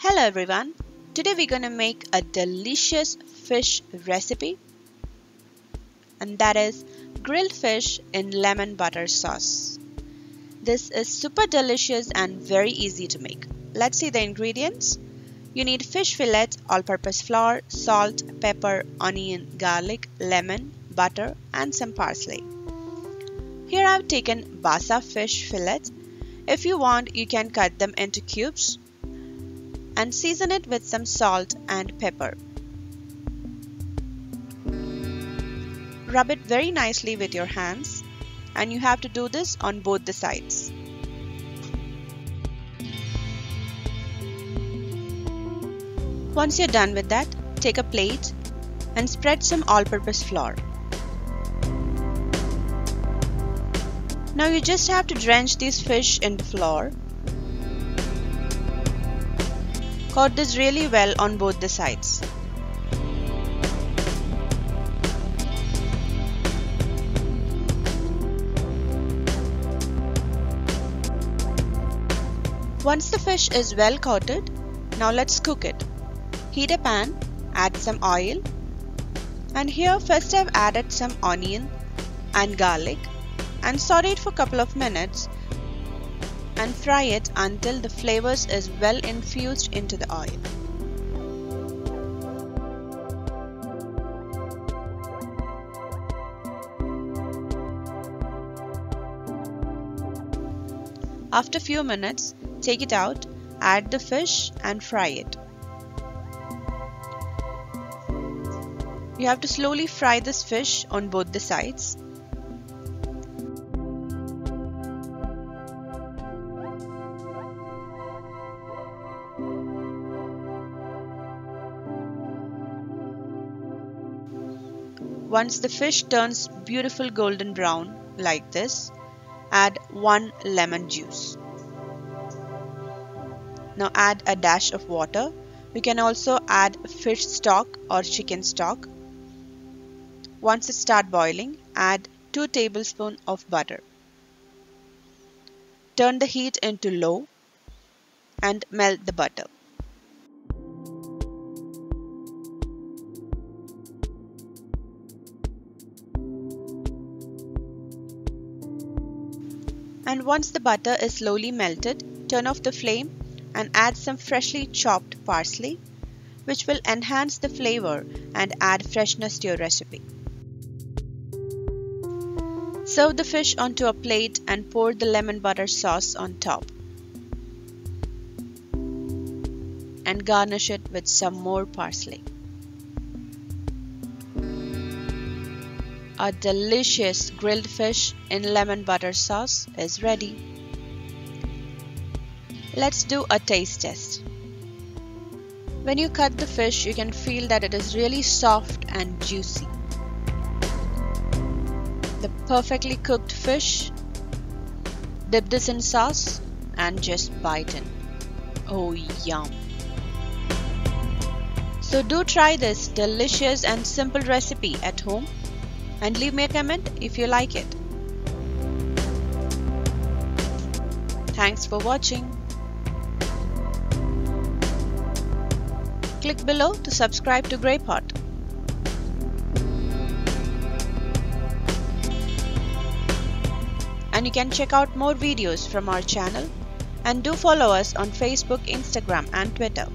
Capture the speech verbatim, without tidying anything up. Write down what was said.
Hello everyone, today we're going to make a delicious fish recipe, and that is grilled fish in lemon butter sauce. This is super delicious and very easy to make. Let's see the ingredients. You need fish fillets, all-purpose flour, salt, pepper, onion, garlic, lemon, butter and some parsley. Here I've taken Basa fish fillets. If you want, you can cut them into cubes and season it with some salt and pepper. Rub it very nicely with your hands, and you have to do this on both the sides. Once you're done with that, take a plate and spread some all-purpose flour. Now you just have to drench these fish in the flour. Coat this really well on both the sides. Once the fish is well coated, now let's cook it. Heat a pan, add some oil, and here first I've added some onion and garlic and saute it for a couple of minutes and fry it until the flavors is well infused into the oil. After few minutes, take it out, add the fish and fry it. You have to slowly fry this fish on both the sides. Once the fish turns beautiful golden brown like this, add one lemon juice. Now add a dash of water. You can also add fish stock or chicken stock. Once it starts boiling, add two tablespoons of butter. Turn the heat into low and melt the butter. And once the butter is slowly melted, turn off the flame and add some freshly chopped parsley, which will enhance the flavor and add freshness to your recipe. Serve the fish onto a plate and pour the lemon butter sauce on top. And garnish it with some more parsley. Our delicious grilled fish in lemon butter sauce is ready. Let's do a taste test. When you cut the fish, you can feel that it is really soft and juicy. The perfectly cooked fish. Dip this in sauce and just bite in. Oh, yum! So do try this delicious and simple recipe at home. And leave me a comment if you like it. Thanks for watching. Click below to subscribe to GreyPot. And you can check out more videos from our channel, and do follow us on Facebook, Instagram and Twitter.